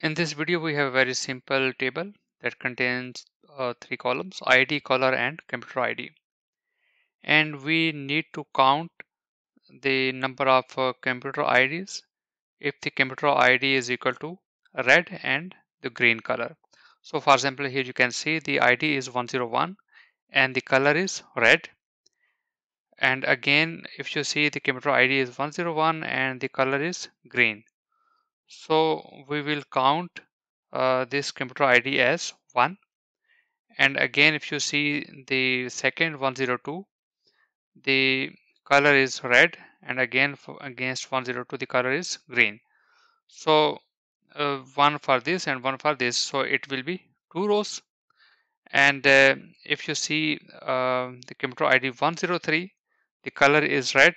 In this video, we have a very simple table that contains three columns, ID, color, and computer ID. And we need to count the number of computer IDs if the computer ID is equal to red and the green color. So for example, here you can see the ID is 101 and the color is red. And again, if you see the computer ID is 101 and the color is green. So we will count this computer ID as 1. And again, if you see the second 102, the color is red, and again against 102 the color is green. So one for this and one for this, so it will be two rows. And if you see the computer ID 103, the color is red,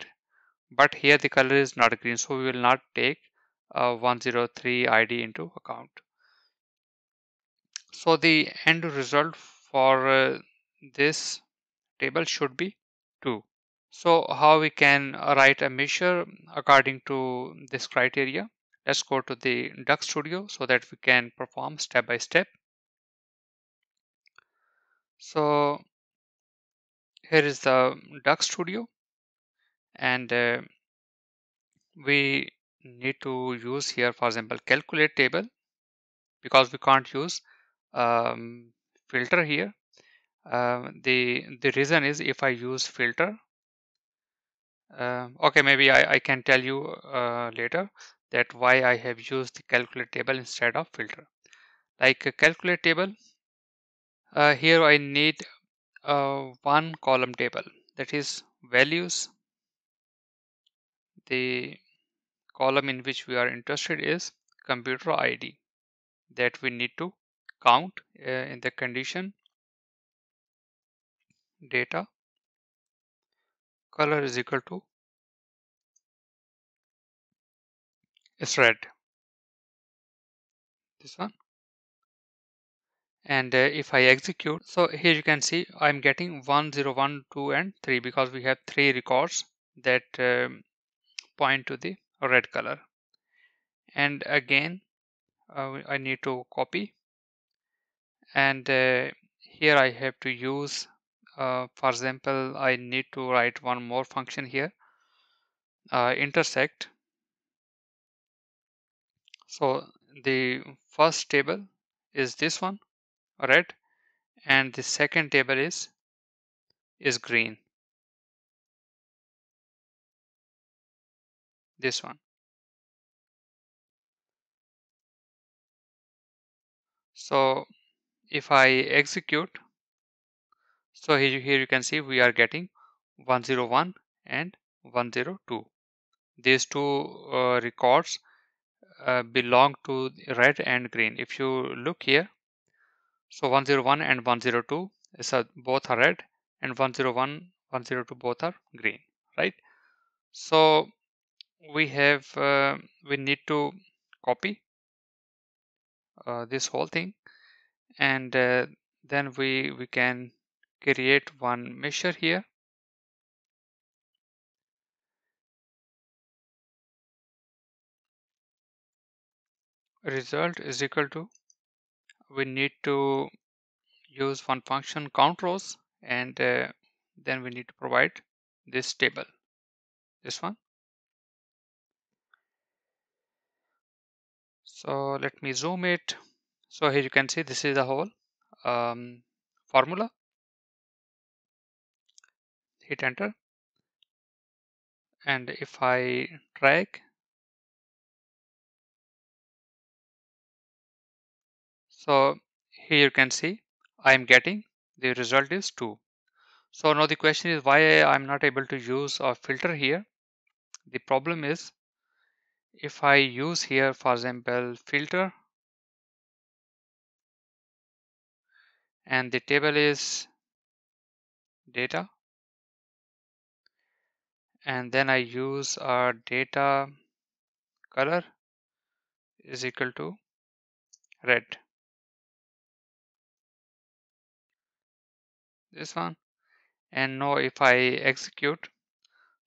but here the color is not green, so we will not take 103 ID into account. So the end result for this table should be 2. So how we can write a measure according to this criteria? Let's go to the Duck Studio so that we can perform step by step. So here is the Duck Studio, and we need to use here, for example, calculate table, because we can't use filter here. The reason is, if I use filter, okay, maybe I can tell you later that why I have used the calculate table instead of filter. Like a calculate table, here I need one column table, that is values. The column in which we are interested is computer ID, that we need to count in the condition data. Color is equal to is red, this one. And if I execute, so here you can see I'm getting 101, 2 and 3, because we have 3 records that point to the red color. And again, I need to copy, and here I have to use for example, I need to write one more function here, intersect. So the first table is this one, red, and the second table is green, this one. So if I execute, so here you can see we are getting 101 and 102. These two records belong to red and green. If you look here, so 101 and 102 is both are red, and 101, 102 both are green, right? So we have we need to copy this whole thing, and then we can create one measure here. Result is equal to, we need to use one function COUNTROWS, and then we need to provide this table, this one. So let me zoom it. So here you can see this is the whole formula. Hit enter, and if I drag, so here you can see I am getting the result is 2. So now the question is, why I am not able to use a filter here? The problem is, if I use here, for example, filter, and the table is data, and then I use our data color is equal to red, this one. And now if I execute,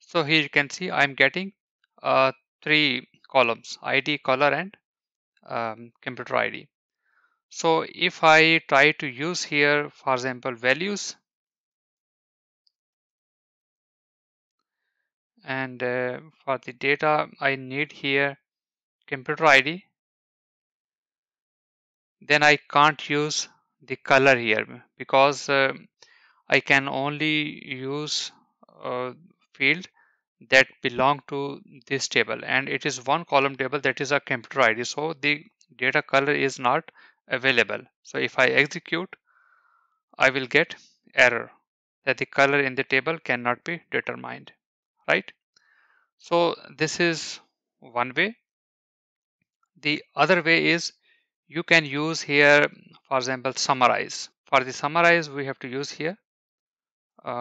so here you can see I'm getting 3 columns, ID, color, and computer ID. So if I try to use here, for example, values and for the data I need here computer ID, then I can't use the color here because I can only use a field that belong to this table, and it is one column table that is a computer ID, so the data color is not available. So if I execute, I will get error that the color in the table cannot be determined, right? So this is one way. The other way is you can use here, for example, summarize. For the summarize, we have to use here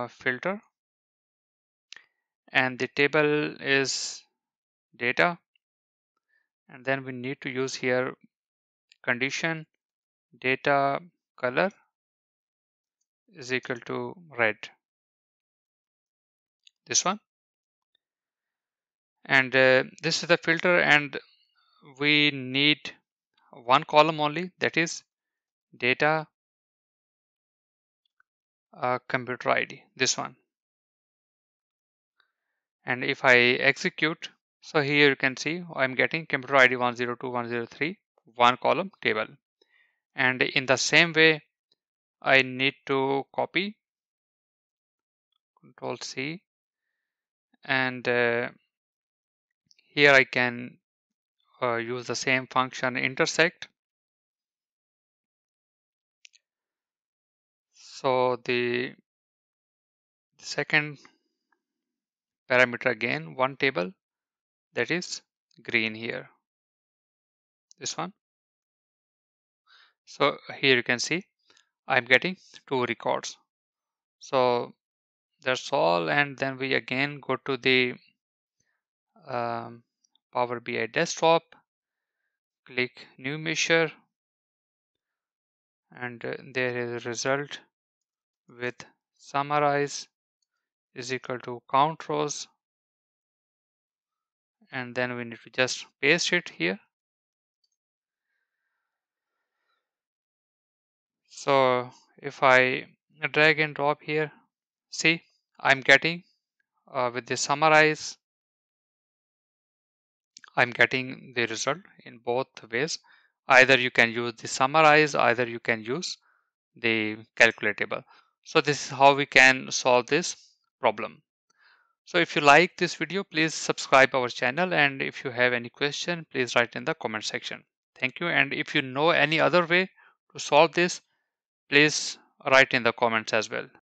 filter, and the table is data, and then we need to use here condition data color is equal to red, this one, and this is the filter, and we need one column only, that is data computer ID, this one. And if I execute, so here you can see I'm getting computer ID 102103, one column table. And in the same way, I need to copy Control C, and here I can use the same function intersect. So the second parameter again, one table that is green here, this one. So here you can see I'm getting two records. So that's all, and then we again go to the Power BI desktop, click new measure, and there is a result with summarize is equal to count rows, and then we need to just paste it here. So if I drag and drop here, see I'm getting with the summarize, I'm getting the result in both ways. Either you can use the summarize, either you can use the calculatable. So this is how we can solve this problem. So if you like this video, please subscribe our channel, and if you have any question, please write in the comment section. Thank you, and if you know any other way to solve this, please write in the comments as well.